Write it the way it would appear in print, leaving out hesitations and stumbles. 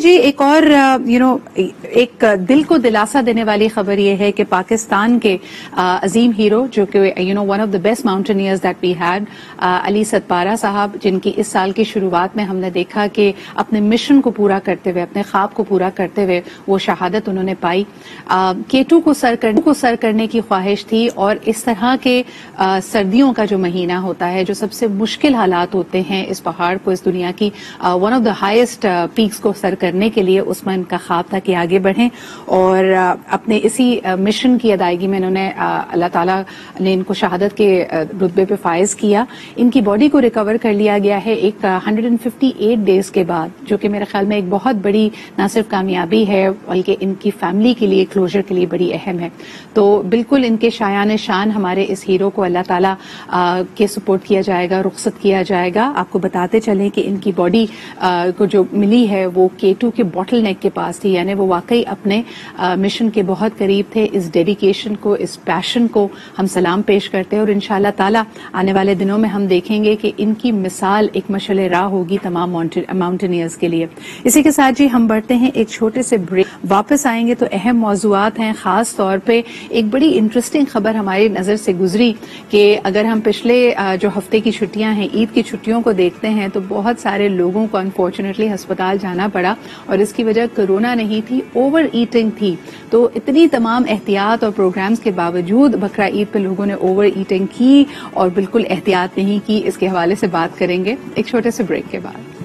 जी, एक और एक दिल को दिलासा देने वाली खबर यह है कि पाकिस्तान के अजीम हीरो जो कि one of the best mountaineers that we had, Ali Satpara साहब, जिनकी इस साल की शुरुआत में हमने देखा कि अपने मिशन को पूरा करते हुए, अपने ख्वाब को पूरा करते हुए वो शहादत उन्होंने पाई। K2 को सर करने की ख्वाहिश थी और इस तरह के सर्दियों का जो महीना होता है, जो सबसे मुश्किल हालात होते हैं, इस पहाड़ को, इस दुनिया की one of the highest peaks को सर करने के लिए उसमें इनका ख्वाब था कि आगे बढ़ें और अपने इसी मिशन की अदायगी में इन्होंने अल्लाह ताला ने इनको शहादत के रुतबे पे फायज किया। इनकी बॉडी को रिकवर कर लिया गया है एक 158 डेज के बाद, जो कि मेरे ख्याल में एक बहुत बड़ी ना सिर्फ कामयाबी है बल्कि इनकी फैमिली के लिए, क्लोजर के लिए बड़ी अहम है। तो बिल्कुल इनके शायान शान हमारे इस हीरो को अल्लाह ताला के सपोर्ट किया जाएगा, रुख्सत किया जाएगा। आपको बताते चलें कि इनकी बॉडी को जो मिली है वो K2 के बॉटल नेक के पास थी, यानी वो वाकई अपने मिशन के बहुत करीब थे। इस डेडिकेशन को, इस पैशन को हम सलाम पेश करते हैं और इंशाअल्लाह ताला आने वाले दिनों में हम देखेंगे कि इनकी मिसाल एक मशले राह होगी तमाम माउंटेनियर्स के लिए। इसी के साथ जी हम बढ़ते हैं एक छोटे से ब्रेक, वापस आएंगे तो अहम मौजूआत हैं। खास तौर पे एक बड़ी इंटरेस्टिंग खबर हमारी नजर से गुजरी कि अगर हम पिछले जो हफ्ते की छुट्टियां हैं, ईद की छुट्टियों को देखते हैं तो बहुत सारे लोगों को अनफॉर्चुनेटली अस्पताल जाना पड़ा और इसकी वजह कोरोना नहीं थी, ओवर ईटिंग थी। तो इतनी तमाम एहतियात और प्रोग्राम्स के बावजूद बकरा ईद पे लोगों ने ओवर ईटिंग की और बिल्कुल एहतियात नहीं की। इसके हवाले से बात करेंगे एक छोटे से ब्रेक के बाद।